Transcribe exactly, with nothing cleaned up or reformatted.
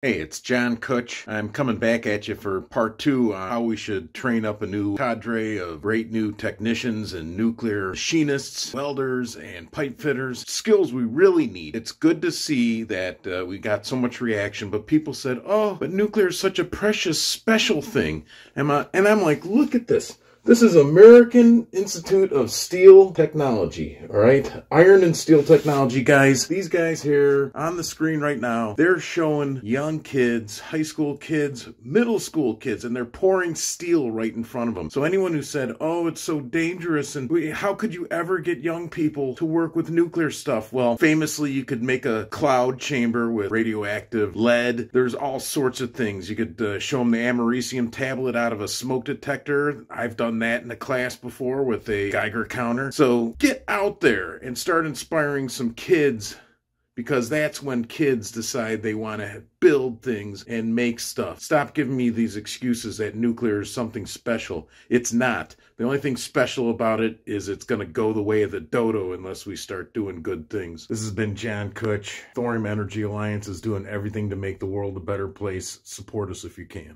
Hey, it's John Kutch. I'm coming back at you for part two on how we should train up a new cadre of great new technicians and nuclear machinists, welders, and pipe fitters. Skills we really need. It's good to see that uh, we got so much reaction, but people said, oh, but nuclear is such a precious, special thing. And, I, and I'm like, look at this. This is American Institute of Steel Technology, all right? Iron and Steel Technology, guys. These guys here on the screen right now, they're showing young kids, high school kids, middle school kids, and they're pouring steel right in front of them. So anyone who said, oh, it's so dangerous, and we, how could you ever get young people to work with nuclear stuff? Well, famously, you could make a cloud chamber with radioactive lead. There's all sorts of things. You could uh, show them the americium tablet out of a smoke detector. I've done that in a class before with a Geiger counter. So get out there and start inspiring some kids, because that's when kids decide they want to build things and make stuff. Stop giving me these excuses that nuclear is something special. It's not. The only thing special about it is it's going to go the way of the dodo unless we start doing good things. This has been John Kutch. Thorium Energy Alliance is doing everything to make the world a better place. Support us if you can.